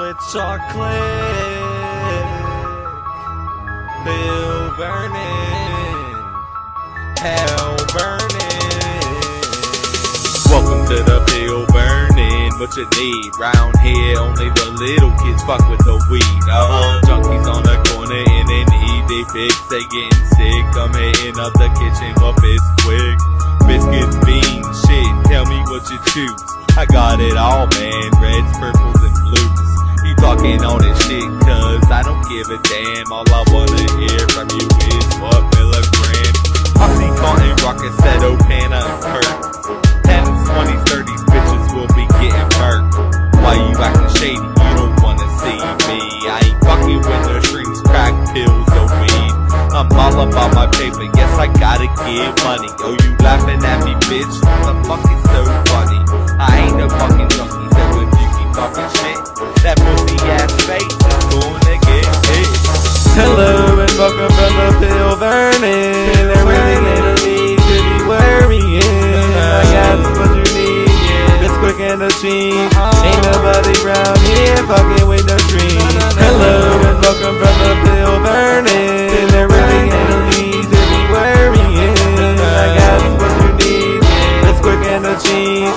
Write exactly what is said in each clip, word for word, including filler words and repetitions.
split chocolate. Pill Vernon, Pill Vernon. Welcome to the Pill Vernon. What you need round here? Only the little kids fuck with the weed. Oh, junkies on the corner in an E D fix. They getting sick. I'm hitting up the kitchen for Bisquick, biscuits, beans, shit. Tell me what you choose. I got it all, man. Reds, purples, and blues. You talking all this shit, cause I don't give a damn. All I wanna hear from you is what milligram. I see Carlton, Rockesetto, Panna, and Kirk. Tens, twenties, thirties, bitches will be getting murked. Why you acting shady? You don't wanna see me. I ain't fucking with no streets, crack pills, or weed. I'm all about my paper, yes, I gotta get money. Oh, you laughing at me, bitch? What the fuck is so funny? I ain't a fucking junkie, so if you keep talking shit, that pussy ass face is gonna get hit. Hello and welcome from the Pill Vernon. There really little need to be worrying. I got what you need, it's quick and cheap. Ain't nobody round here fucking with no dreams. Hello and welcome from the Pill Vernon. There really little need to be worrying. I got what you need, it's quick and cheap.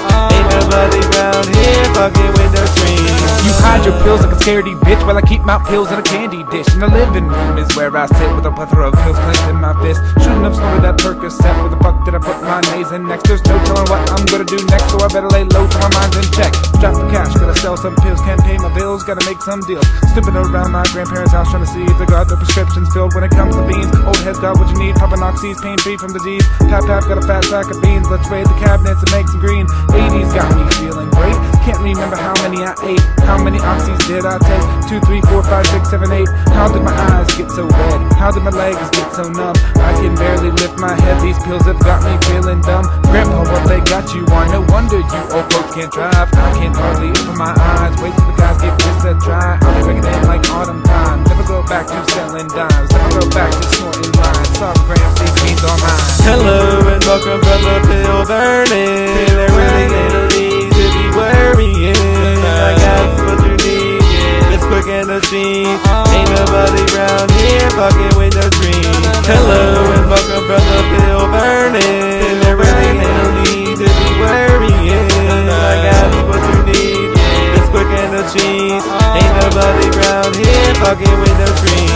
Round here, fucking with no dreams. You hide your pills like a scaredy bitch, while I keep my pills in a candy dish. In the living room is where I sit, with a plethora of pills placed in my fist. Shooting up slow with that Percocet, with a buck that I put my nays in next. There's no telling what I'm gonna do next, so I better lay low till my mind's in check. Drop the cash, gotta sell some pills, can't pay my bills, gotta make some deals. Snooping around my grandparents' house, trying to see if they got their prescriptions filled. When it comes to beans, old heads got what you need. Popping oxys, pain free from disease. Tap tap, got a fat sack of beans. Let's raid the cabinets and make some green. eighties got me feeling great. Can't remember how many I ate. How many oxys did I take? Two, three, four, five, six, seven, eight. How did my eyes get so red? How did my legs get so numb? I can barely lift my head. These pills have got me feeling dumb. Grandpa, what they got you on? No wonder you old folks can't drive. I can hardly open my eyes. Wait till the guys get pissed and dry. I'll be breaking in like autumn time. Never go back to selling dimes. Never go back to snorting lines. Soft grams, these beans are mine. Hello and welcome from the Pill Vernon. There really ain't a need to be worrying. I got what you need, it's quick and cheap. Ain't nobody round here fucking with no dreams. Hello and welcome from the Pill Vernon. There really ain't a need to be worrying. I got what you need, it's quick and cheap. Ain't nobody round here fucking with no dreams.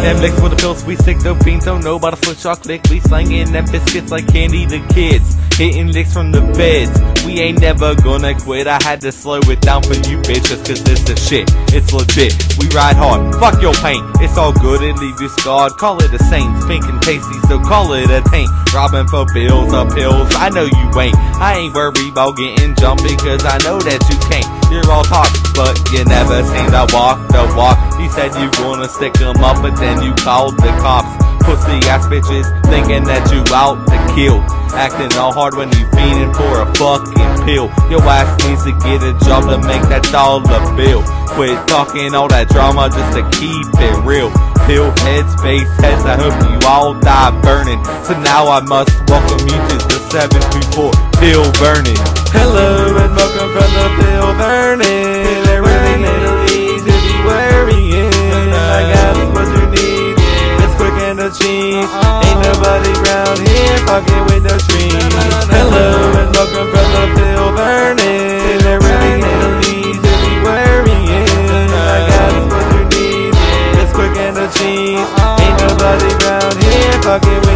Netflix with the pills, we sick, no beans, don't know about a split chocolate. We slangin' them biscuits like candy to kids, hitting licks from the beds. We ain't never gonna quit, I had to slow it down for you bitches, cause this is shit, it's legit. We ride hard, fuck your pain, it's all good, it leave you scarred. Call it a saint, pink and tasty, so call it a taint. Robbing for bills or pills, I know you ain't. I ain't worried about getting jumpy, cause I know that you can't. You're all talk, but you never seen the walk, the walk. You said you gonna stick them up, but then you called the cops. Pussy ass bitches thinking that you out to kill, acting all hard when you fiending for a fucking pill. Your ass needs to get a job to make that dollar bill. Quit talking all that drama just to keep it real. Pill heads, face heads, I hope you all die burning. So now I must welcome you to the seven before Pill Vernon. Hello and welcome from the Pill Vernon. There really ain't a need to be worrying. I got what you need, it's quick and cheap. Ain't nobody round here fucking with no dreams. Hello and welcome from the Pill Vernon. There really ain't a need to be worrying. I got what you need, it's quick and cheap. Ain't nobody round here fucking with no dreams.